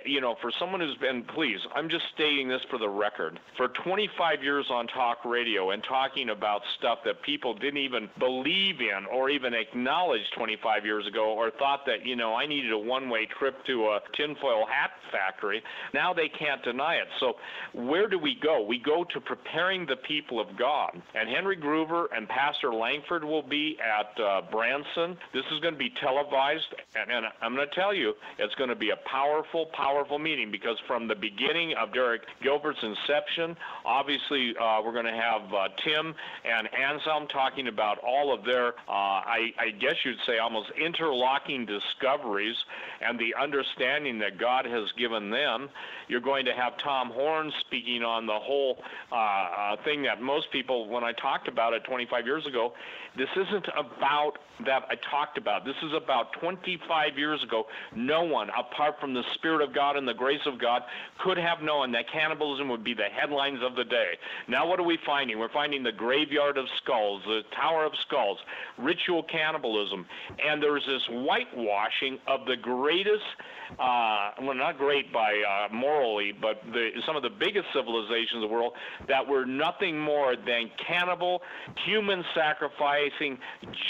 you know, for someone who's been, please, I'm just stating this for the record. For twenty-five years on talk radio and talking about stuff that people didn't even believe in or even acknowledge twenty-five years ago, or thought that, you know, I needed a one-way trip to a tinfoil hat factory. Now they can't deny it. So where do we go? We go to preparing the people of God. And Henry Gruver and Pastor Langford will be at uh, Branson. This is going to be televised. And, and I'm going to tell you, it's going to be a powerful, powerful meeting, because from the beginning of Derek Gilbert's inception, obviously uh, we're going to have uh, Tim and Anselm talking about all of their, uh, I, I guess you'd say, almost interlocking discoveries and the understanding that God has given them. You're going to have Tom Horn speaking on the whole uh, uh, thing that most people, when I talked about it twenty-five years ago, this isn't about that I talked about. This is about twenty-five years ago. No one, apart from the Spirit of God and the grace of God, could have known that cannibalism would be the headlines of the day. Now what are we finding? We're finding the graveyard of skulls, the Tower of Skulls, ritual cannibalism, and there's this whitewashing of the greatest, uh, well, not great by uh, morally, but the, some of the biggest civilizations of the world that were nothing more than cannibal, human sacrificing,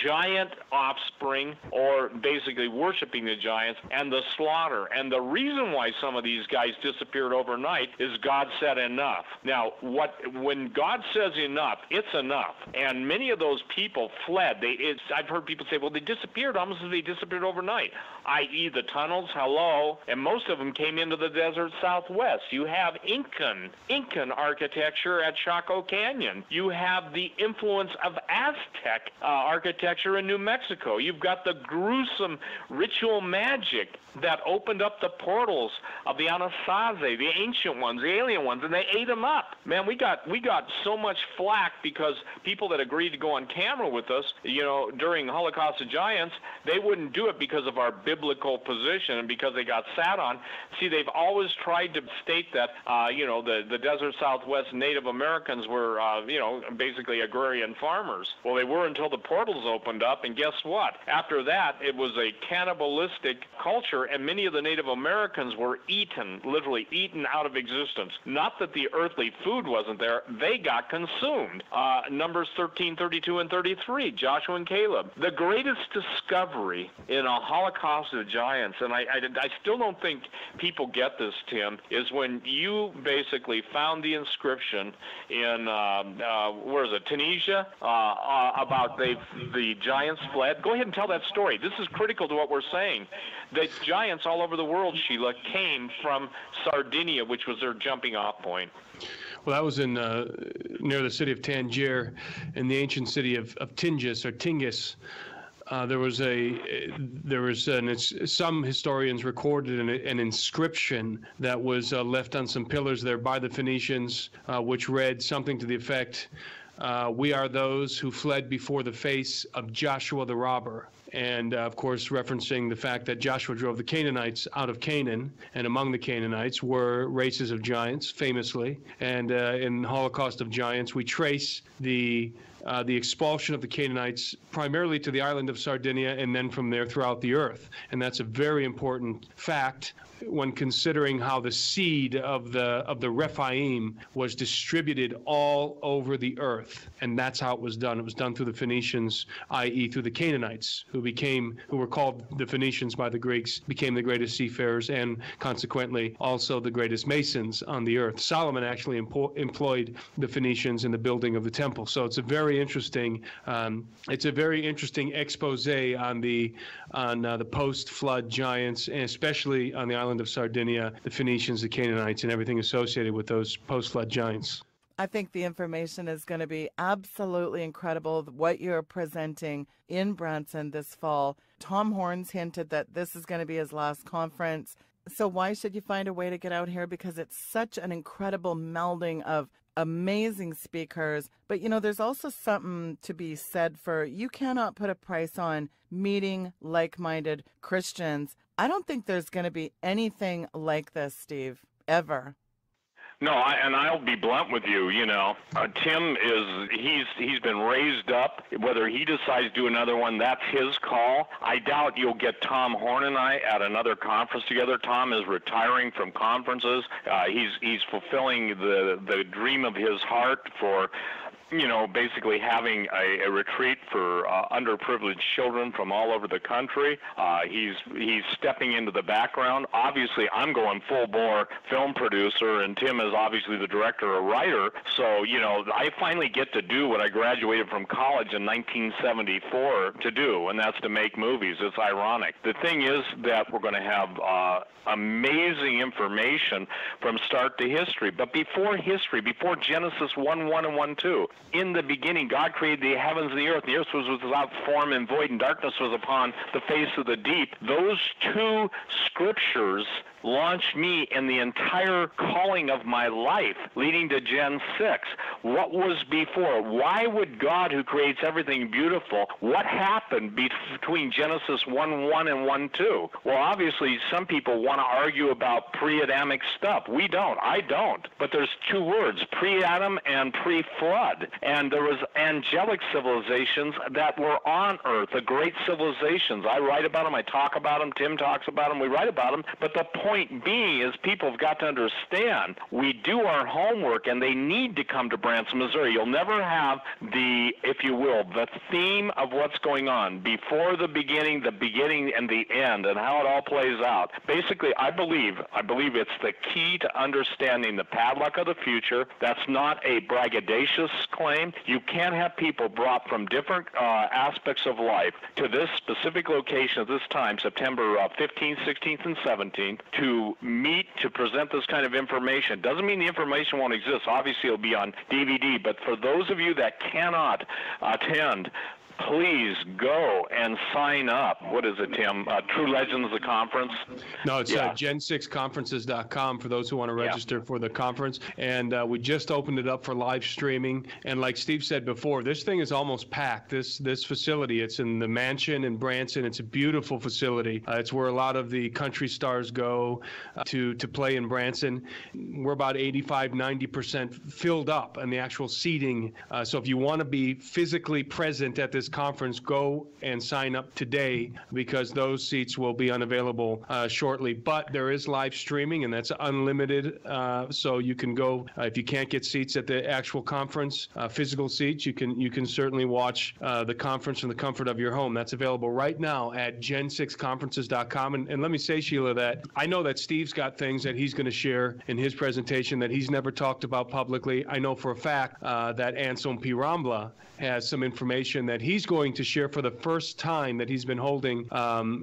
giant offspring, or basically worshiping the giants, and the slaughter. And the reason why some of these guys disappeared overnight is God said enough. Now, what when God says enough, it's enough. And many of those people fled. They, it's, I've heard people say, well, they disappeared almost as they disappeared overnight, that is the tunnels, hello, and most of them came into the desert southwest. You have Incan, Incan architecture at Chaco Canyon. You have the influence of Aztec uh, architecture in New Mexico. You've got the gruesome ritual magic that opened up the portals of the Anasazi, the ancient ones, the alien ones, and they ate them up. Man, we got we got so much flack because people that agreed to go on camera with us, you know, during Holocaust of Giants, they wouldn't do it because of our biblical position and because they got sat on. See, they've always tried to state that, uh, you know, the, the desert southwest Native Americans were, uh, you know, basically agrarian farmers. Well, they were until the portals opened up, and guess what? After that, it was a cannibalistic culture, and many of the Native Americans Americans were eaten, literally eaten out of existence. Not that the earthly food wasn't there, they got consumed. Uh, Numbers thirteen, thirty-two, and thirty-three, Joshua and Caleb. The greatest discovery in a Holocaust of Giants, and I, I, I still don't think people get this, Tim, is when you basically found the inscription in, uh, uh, where is it, Tunisia, uh, uh, about they've, the giants fled. Go ahead and tell that story. This is critical to what we're saying. The giants all over the world, Sheila, came from Sardinia, which was their jumping off point. Well, that was in uh, near the city of Tangier, in the ancient city of, of Tingis or Tingis. Uh, there was a there was an, some historians recorded an, an inscription that was uh, left on some pillars there by the Phoenicians, uh, which read something to the effect, uh, "We are those who fled before the face of Joshua the robber." And, uh, of course, referencing the fact that Joshua drove the Canaanites out of Canaan, and among the Canaanites were races of giants, famously. And uh, in Holocaust of Giants, we trace the uh, the expulsion of the Canaanites primarily to the island of Sardinia and then from there throughout the earth. And that's a very important fact when considering how the seed of the of the Rephaim was distributed all over the earth. And that's how it was done. It was done through the Phoenicians, that is through the Canaanites, who became, who were called the Phoenicians by the Greeks, became the greatest seafarers and consequently also the greatest masons on the earth. Solomon actually empo- employed the Phoenicians in the building of the temple. So it's a very interesting, um, it's a very interesting expose on the on uh, the post-flood giants, and especially on the island of Sardinia, the Phoenicians, the Canaanites, and everything associated with those post-flood giants. I think the information is going to be absolutely incredible, what you're presenting in Branson this fall. Tom Horn's hinted that this is going to be his last conference. So why should you find a way to get out here? Because it's such an incredible melding of amazing speakers. But, you know, there's also something to be said for, you cannot put a price on meeting like-minded Christians. I don't think there's going to be anything like this, Steve, ever. No, I, and I'll be blunt with you, you know, uh, Tim is, he's he's been raised up. Whether he decides to do another one, that's his call. I doubt you'll get Tom Horn and I at another conference together. Tom is retiring from conferences. Uh, he's, he's fulfilling the, the dream of his heart for, you know, basically having a, a retreat for uh, underprivileged children from all over the country. Uh, he's he's stepping into the background. Obviously, I'm going full bore film producer, and Tim is obviously the director or writer. So, you know, I finally get to do what I graduated from college in nineteen seventy-four to do, and that's to make movies. It's ironic. The thing is that we're going to have uh, amazing information from start to history. But before history, before Genesis one, one, and one, two, in the beginning, God created the heavens and the earth. The earth was without form and void, and darkness was upon the face of the deep. Those two scriptures launched me in the entire calling of my life, leading to Gen six. What was before? Why would God, who creates everything beautiful, what happened be- between Genesis one, one, and one, two? Well, obviously, some people want to argue about pre-Adamic stuff. We don't. I don't. But there's two words, pre-Adam and pre-flood. And there was angelic civilizations that were on Earth, the great civilizations. I write about them, I talk about them, Tim talks about them, we write about them. But the point being is people have got to understand we do our homework, and they need to come to Branson, Missouri. You'll never have the, if you will, the theme of what's going on before the beginning, the beginning, and the end, and how it all plays out. Basically, I believe, I believe it's the key to understanding the padlock of the future. That's not a braggadocious claim. You can't have people brought from different uh, aspects of life to this specific location at this time, September uh, fifteenth, sixteenth, and seventeenth, to meet, to present this kind of information. Doesn't mean the information won't exist. Obviously, it'll be on D V D, but for those of you that cannot attend, please go and sign up. What is it, Tim? Uh, True Legends, the conference? No, it's yeah. uh, gen six conferences dot com for those who want to register yeah. for the conference. And uh, we just opened it up for live streaming. And like Steve said before, this thing is almost packed. This this facility, it's in the mansion in Branson. It's a beautiful facility. Uh, it's where a lot of the country stars go uh, to, to play in Branson. We're about eighty-five, ninety percent filled up on the actual seating. Uh, so if you want to be physically present at this this conference, go and sign up today because those seats will be unavailable uh, shortly. But there is live streaming, and that's unlimited. Uh, so you can go uh, if you can't get seats at the actual conference, uh, physical seats. You can you can certainly watch uh, the conference from the comfort of your home. That's available right now at gen six conferences dot com. And, and let me say, Sheila, that I know that Steve's got things that he's going to share in his presentation that he's never talked about publicly. I know for a fact uh, that Anselm Pi Ramblá has some information that he's going to share for the first time that he's been holding, um,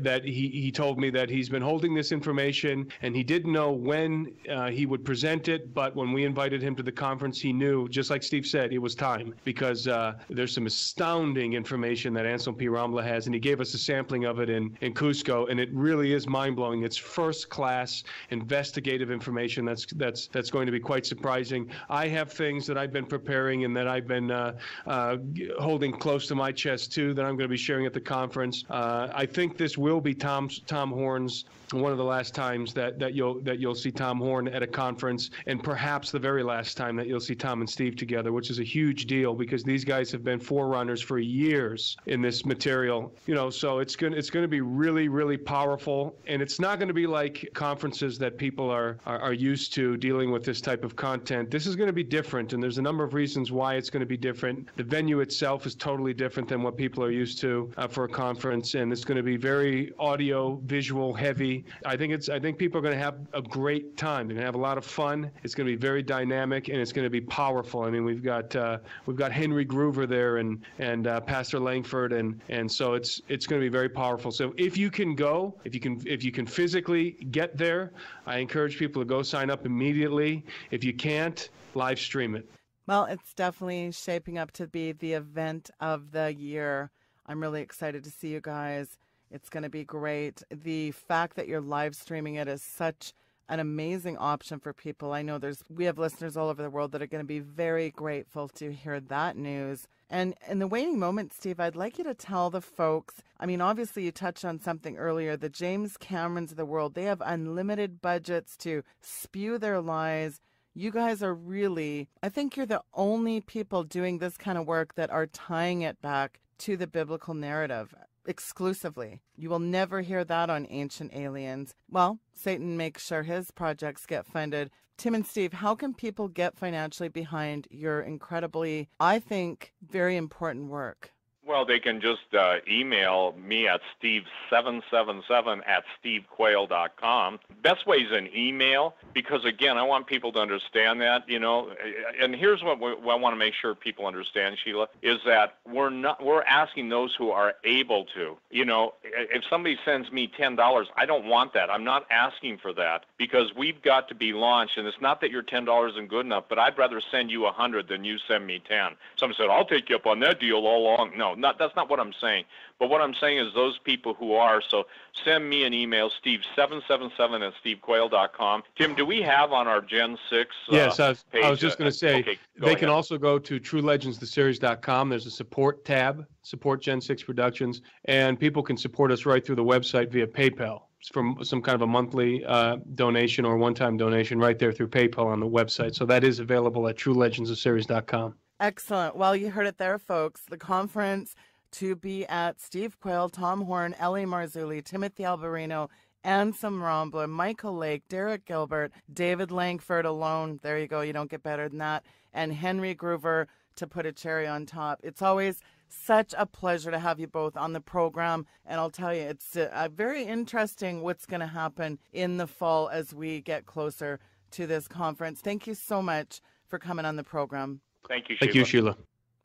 that he, he told me that he's been holding this information, and he didn't know when uh, he would present it, but when we invited him to the conference, he knew, just like Steve said, it was time, because uh, there's some astounding information that Anselm Pi Ramblá has, and he gave us a sampling of it in, in Cusco, and it really is mind-blowing. It's first-class investigative information that's that's that's going to be quite surprising. I have things that I've been preparing and that I've been uh, uh, holding close to my chest, too, that I'm going to be sharing at the conference. Uh, I think this will be Tom's, Tom Horn's, one of the last times that, that, you'll, that you'll see Tom Horn at a conference, and perhaps the very last time that you'll see Tom and Steve together, which is a huge deal because these guys have been forerunners for years in this material. You know, so it's going it's going to be really, really powerful, and it's not going to be like conferences that people are, are, are used to dealing with this type of content. This is going to be different, and there's a number of reasons why it's going to be different. The venue itself is totally different than what people are used to uh, for a conference, and it's going to be very audio, visual, heavy. I think it's I think people are going to have a great time. They're going to have a lot of fun. It's going to be very dynamic, and it's going to be powerful. I mean, we've got uh, we've got Henry Gruver there, and and uh, Pastor Langford, and and so it's it's going to be very powerful. So if you can go, if you can if you can physically get there, I encourage people to go sign up immediately. If you can't, live stream it. Well, it's definitely shaping up to be the event of the year. I'm really excited to see you guys. It's going to be great. The fact that you're live streaming it is such an amazing option for people. I know there's we have listeners all over the world that are going to be very grateful to hear that news. And in the waiting moment, Steve, I'd like you to tell the folks, I mean, obviously you touched on something earlier, the James Camerons of the world, they have unlimited budgets to spew their lies. You guys are really, I think you're the only people doing this kind of work that are tying it back to the biblical narrative exclusively. You will never hear that on Ancient Aliens. Well, Satan makes sure his projects get funded. Tim and Steve, how can people get financially behind your incredibly, I think, very important work? Well, they can just uh, email me at steve seven seven seven at steve quayle dot com. Best way is an email because, again, I want people to understand that, you know. And here's what, we, what I want to make sure people understand, Sheila, is that we're not we're asking those who are able to. You know, if somebody sends me ten dollars, I don't want that. I'm not asking for that because we've got to be launched. And it's not that your ten dollars isn't good enough, but I'd rather send you one hundred than you send me ten. Someone said, I'll take you up on that deal all along. No. Not, that's not what I'm saying. But what I'm saying is those people who are, so send me an email, steve seven seven seven at steve quayle dot com. Tim, do we have on our Gen six uh, yes, I was, page? Yes, I was just going to say, okay, go they ahead. Can also go to true legends the series dot com. There's a support tab, support Gen six Productions, and people can support us right through the website via PayPal. From some kind of a monthly uh, donation or one-time donation right there through PayPal on the website. So that is available at true legends the series dot com. Excellent. Well, you heard it there, folks. The conference to be at Steve Quayle, Tom Horn, L A. Marzulli, Timothy Alberino, Anselm Ramblá, Michael Lake, Derek Gilbert, David Langford alone. There you go. You don't get better than that. And Henry Gruver to put a cherry on top. It's always such a pleasure to have you both on the program. And I'll tell you, it's a, a very interesting what's going to happen in the fall as we get closer to this conference. Thank you so much for coming on the program. Thank you, Sheila. Thank you, Sheila.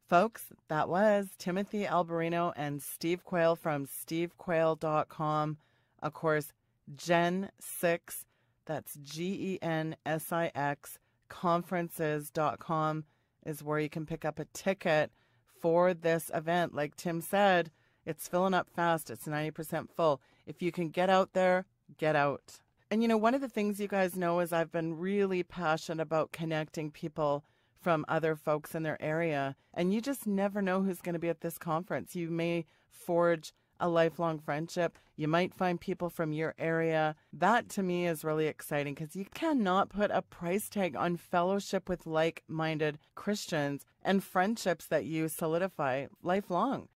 Folks, that was Timothy Alberino and Steve Quayle from steve quayle dot com. Of course, Gen six, that's G E N S I X, conferences dot com is where you can pick up a ticket for this event. Like Tim said, it's filling up fast. It's ninety percent full. If you can get out there, get out. And, you know, one of the things you guys know is I've been really passionate about connecting people from other folks in their area. And you just never know who's going to be at this conference. You may forge a lifelong friendship. You might find people from your area. That to me is really exciting because you cannot put a price tag on fellowship with like-minded Christians and friendships that you solidify lifelong.